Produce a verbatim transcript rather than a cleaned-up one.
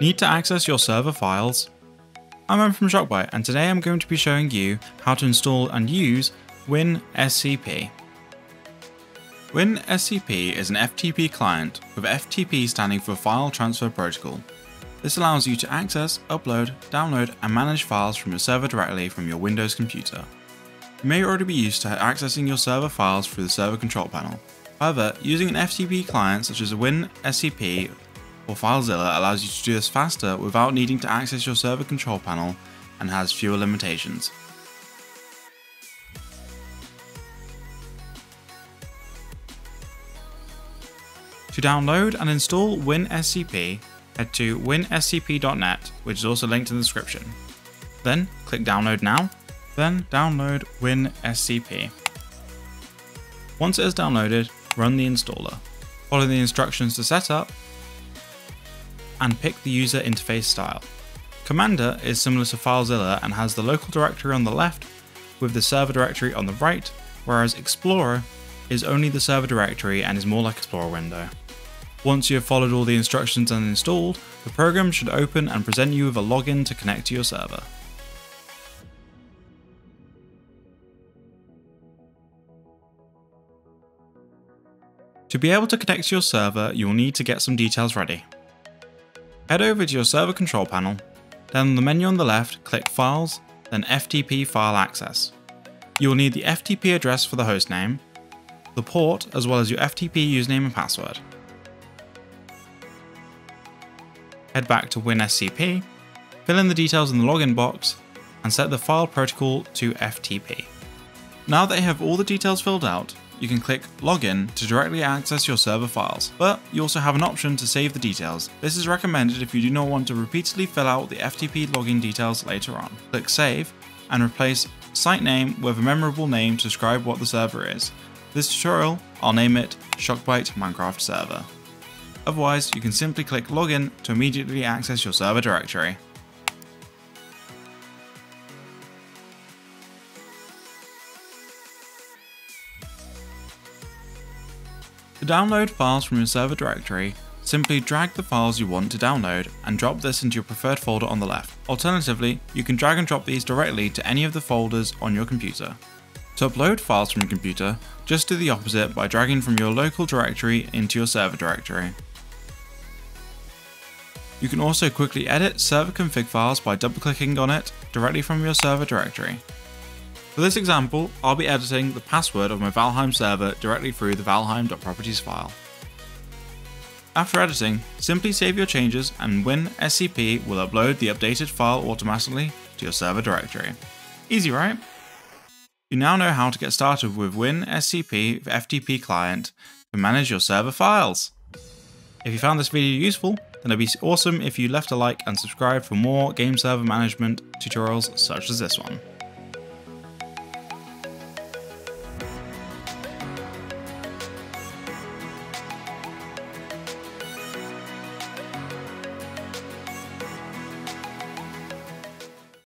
Need to access your server files? I'm Em from Shockbyte, and today I'm going to be showing you how to install and use WinSCP. WinSCP is an F T P client, with F T P standing for File Transfer Protocol. This allows you to access, upload, download, and manage files from your server directly from your Windows computer. You may already be used to accessing your server files through the server control panel. However, using an F T P client such as WinSCP or FileZilla allows you to do this faster without needing to access your server control panel and has fewer limitations. To download and install WinSCP, head to win S C P dot net, which is also linked in the description. Then click download now, then download WinSCP. Once it is downloaded, run the installer. Follow the instructions to set up and pick the user interface style. Commander is similar to FileZilla and has the local directory on the left with the server directory on the right, whereas Explorer is only the server directory and is more like Explorer window. Once you have followed all the instructions and installed, the program should open and present you with a login to connect to your server. To be able to connect to your server, you will need to get some details ready. Head over to your server control panel, then on the menu on the left, click Files, then F T P File Access. You will need the F T P address for the hostname, the port, as well as your F T P username and password. Head back to WinSCP, fill in the details in the login box, and set the file protocol to F T P. Now that you have all the details filled out, you can click Login to directly access your server files, but you also have an option to save the details. This is recommended if you do not want to repeatedly fill out the F T P login details later on. Click Save and replace site name with a memorable name to describe what the server is. This tutorial, I'll name it Shockbyte Minecraft Server. Otherwise, you can simply click Login to immediately access your server directory. To download files from your server directory, simply drag the files you want to download and drop this into your preferred folder on the left. Alternatively, you can drag and drop these directly to any of the folders on your computer. To upload files from your computer, just do the opposite by dragging from your local directory into your server directory. You can also quickly edit server config files by double-clicking on it directly from your server directory. For this example, I'll be editing the password of my Valheim server directly through the Valheim.properties file. After editing, simply save your changes and WinSCP will upload the updated file automatically to your server directory. Easy, right? You now know how to get started with WinSCP F T P client to manage your server files. If you found this video useful, then it'd be awesome if you left a like and subscribe for more game server management tutorials such as this one.